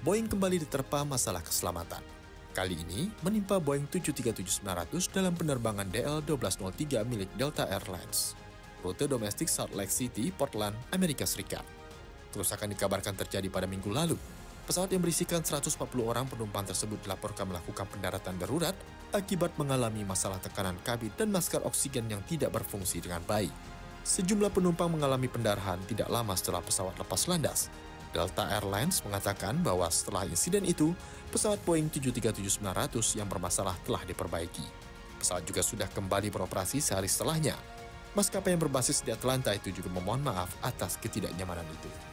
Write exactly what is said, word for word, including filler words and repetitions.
Boeing kembali diterpa masalah keselamatan. Kali ini menimpa Boeing tujuh tiga tujuh sembilan ratus dalam penerbangan D L satu dua nol tiga milik Delta Air Lines, rute domestik Salt Lake City, Portland, Amerika Serikat. Kerusakan dikabarkan terjadi pada minggu lalu. Pesawat yang berisikan seratus empat puluh orang penumpang tersebut dilaporkan melakukan pendaratan darurat akibat mengalami masalah tekanan kabin dan masker oksigen yang tidak berfungsi dengan baik. Sejumlah penumpang mengalami pendarahan tidak lama setelah pesawat lepas landas. Delta Airlines mengatakan bahwa setelah insiden itu, pesawat Boeing tujuh tiga tujuh sembilan ratus yang bermasalah telah diperbaiki. Pesawat juga sudah kembali beroperasi sehari setelahnya. Maskapai yang berbasis di Atlanta itu juga memohon maaf atas ketidaknyamanan itu.